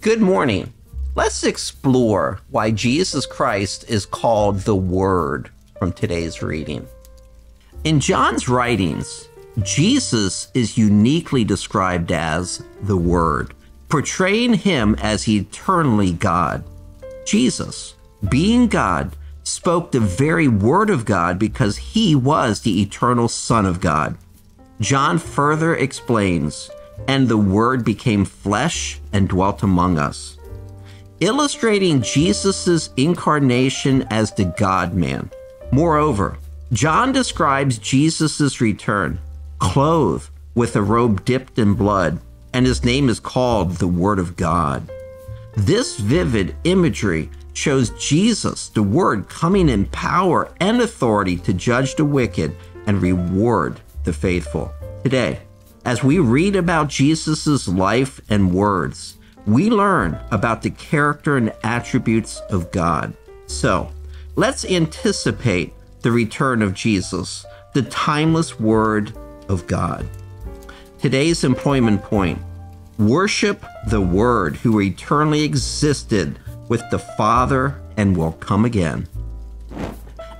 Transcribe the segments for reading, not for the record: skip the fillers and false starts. Good morning. Let's explore why Jesus Christ is called the Word from today's reading. In John's writings, Jesus is uniquely described as the Word, portraying him as eternally God. Jesus, being God, spoke the very Word of God because he was the eternal Son of God. John further explains, "And the Word became flesh and dwelt among us," illustrating Jesus' incarnation as the God-man. Moreover, John describes Jesus' return, clothed with a robe dipped in blood, and his name is called the Word of God. This vivid imagery shows Jesus, the Word, coming in power and authority to judge the wicked and reward the faithful. Today, as we read about Jesus' life and words, we learn about the character and attributes of God. So, let's anticipate the return of Jesus, the timeless Word of God. Today's employment point: worship the Word who eternally existed with the Father and will come again.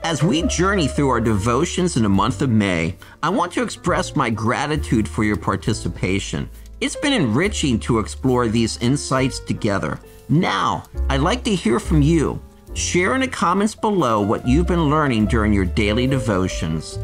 As we journey through our devotions in the month of May, I want to express my gratitude for your participation. It's been enriching to explore these insights together. Now, I'd like to hear from you. Share in the comments below what you've been learning during your daily devotions.